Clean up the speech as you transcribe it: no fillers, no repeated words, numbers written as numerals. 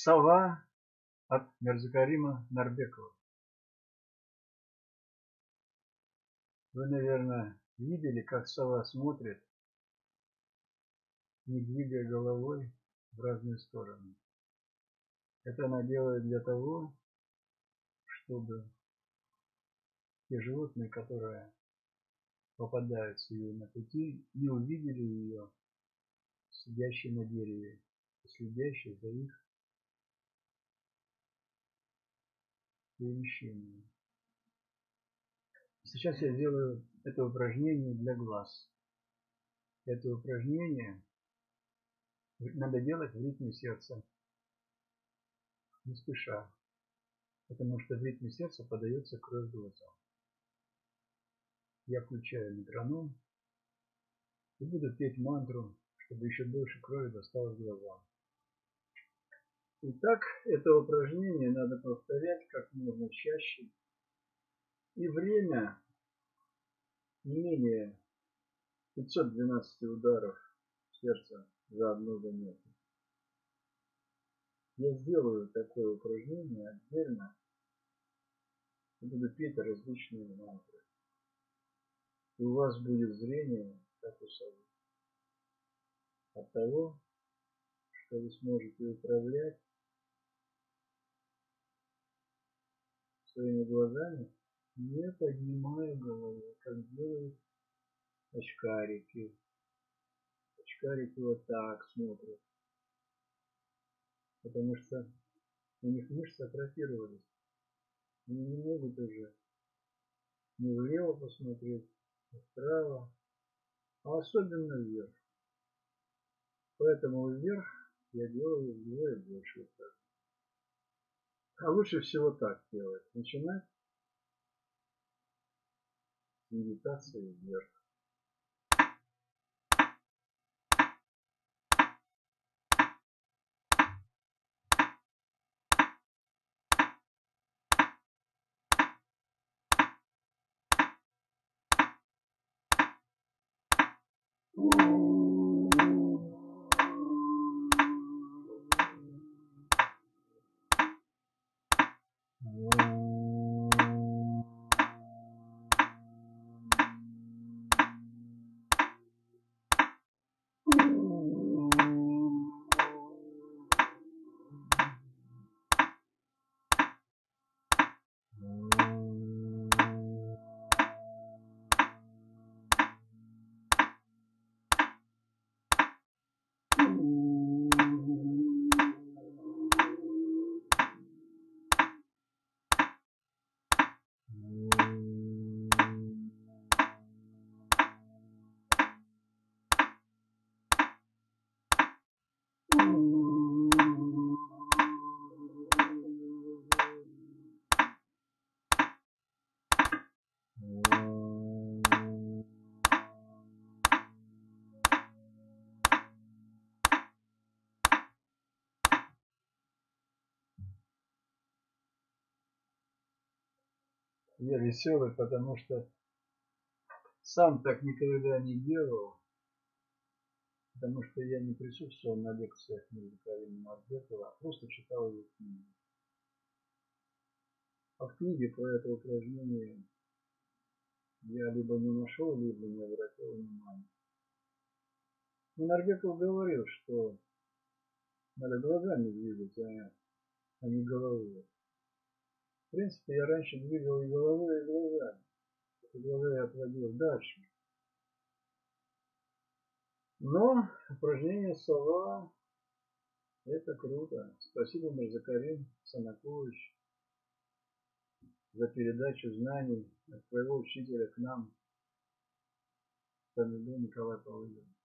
Сова от Мирзакарима Норбекова. Вы, наверное, видели, как сова смотрит, не двигая головой в разные стороны. Это она делает для того, чтобы те животные, которые попадаются ей на пути, не увидели ее, сидящей на дереве, следящей за их перемещением. Сейчас я делаю это упражнение для глаз. Это упражнение надо делать в ритме сердца, не спеша, потому что в ритме сердца подается кровь глазам. Я включаю метроном и буду петь мантру, чтобы еще больше крови досталось глазам. Итак, это упражнение надо повторять как можно чаще. И время не менее 512 ударов сердца за одно занятие. Я сделаю такое упражнение отдельно и буду петь различные мантры. И у вас будет зрение, как у совы, от того, что вы сможете управлять своими глазами, не поднимая голову, как делают очкарики. Очкарики вот так смотрят, потому что у них мышцы атрофировались. Они не могут уже ни влево посмотреть, ни вправо, а особенно вверх. Поэтому вверх я делаю вдвое больше. А лучше всего так делать. Начинать медитация вверх. Я веселый, потому что сам так никогда не делал, потому что я не присутствовал на лекциях Мирзакарима Норбекова, а просто читал его книги. А в книге про это упражнение я либо не нашел, либо не обратил внимания. Но Норбеков говорил, что надо глазами двигать, а не головой. В принципе, я раньше двигал и головой, и глазами. Глаза я отводил дальше. Но упражнение «Сова» – это круто. Спасибо, Мирзакарим Санакович, за передачу знаний от твоего учителя к нам, Палыга Николай Павлович.